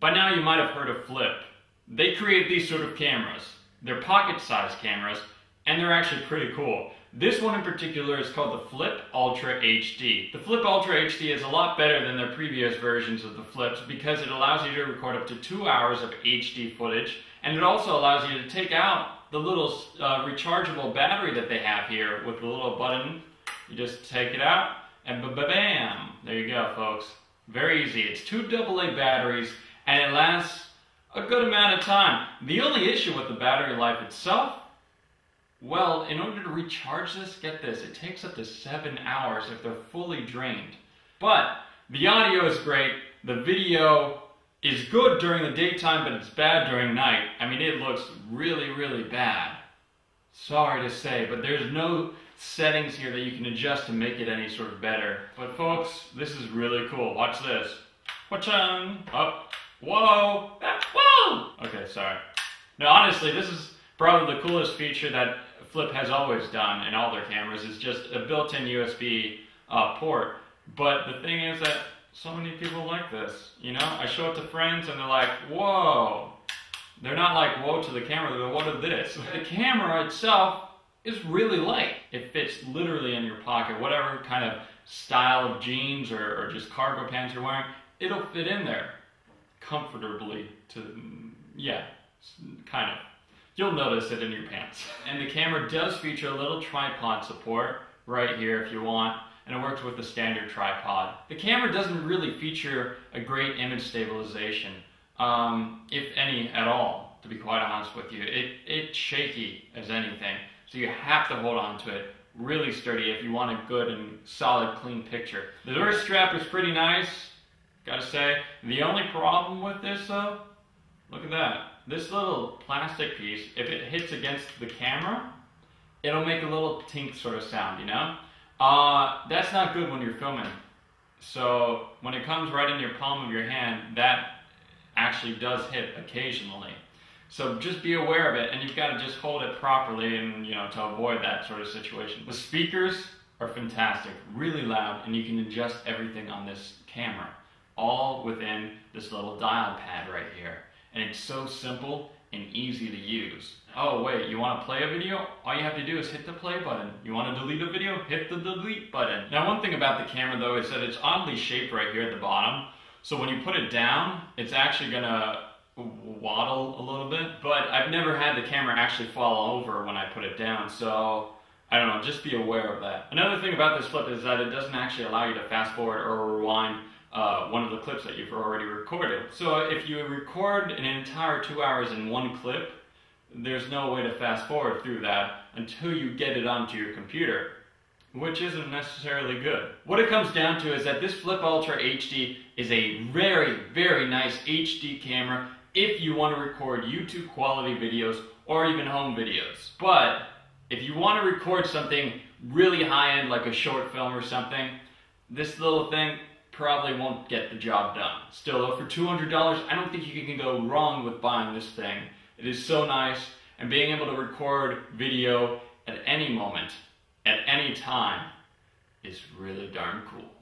By now you might have heard of Flip. They create these sort of cameras. They're pocket-sized cameras, and they're actually pretty cool. This one in particular is called the Flip Ultra HD. The Flip Ultra HD is a lot better than their previous versions of the Flips because it allows you to record up to 2 hours of HD footage, and it also allows you to take out the little rechargeable battery that they have here with the little button. You just take it out, and ba-ba-bam! There you go, folks. Very easy. It's 2 AA batteries, and it lasts a good amount of time. The only issue with the battery life itself, well, in order to recharge this, get this, it takes up to 7 hours if they're fully drained. But the audio is great, the video is good during the daytime, but it's bad during night. I mean, it looks really, really bad. Sorry to say, but there's no settings here that you can adjust to make it any sort of better. But folks, this is really cool. Watch this. Watching up. Whoa! Whoa! Okay, sorry. No, honestly, this is probably the coolest feature that Flip has always done in all their cameras is just a built-in USB port. But the thing is that so many people like this, you know? I show it to friends and they're like, whoa! They're not like, whoa to the camera, they're like, what is this? The camera itself is really light. It fits literally in your pocket. Whatever kind of style of jeans or just cargo pants you're wearing, it'll fit in there. Comfortably to, yeah, kind of. You'll notice it in your pants. And the camera does feature a little tripod support right here if you want, and it works with the standard tripod. The camera doesn't really feature a great image stabilization, if any at all, to be quite honest with you. It's shaky as anything, so you have to hold on to it really sturdy if you want a good and solid, clean picture. The wrist strap is pretty nice. Gotta say, the only problem with this though, look at that. This little plastic piece, if it hits against the camera, it'll make a little tink sort of sound, you know? That's not good when you're filming. So when it comes right in your palm of your hand, that actually does hit occasionally. So just be aware of it, and you've gotta just hold it properly and, you know, to avoid that sort of situation. The speakers are fantastic, really loud, and you can adjust everything on this camera, all within this little dial pad right here. And it's so simple and easy to use. Oh wait, you want to play a video? All you have to do is hit the play button. You want to delete a video? Hit the delete button. Now one thing about the camera though is that it's oddly shaped right here at the bottom. So when you put it down, it's actually gonna waddle a little bit. But I've never had the camera actually fall over when I put it down, so I don't know, just be aware of that. Another thing about this Flip is that it doesn't actually allow you to fast forward or rewind one of the clips that you've already recorded. So if you record an entire 2 hours in one clip, there's no way to fast forward through that until you get it onto your computer, which isn't necessarily good. What it comes down to is that this Flip Ultra HD is a very, very nice HD camera if you want to record YouTube quality videos or even home videos. But if you want to record something really high-end like a short film or something, this little thing probably won't get the job done. Still, for $200, I don't think you can go wrong with buying this thing. It is so nice, and being able to record video at any moment, at any time, is really darn cool.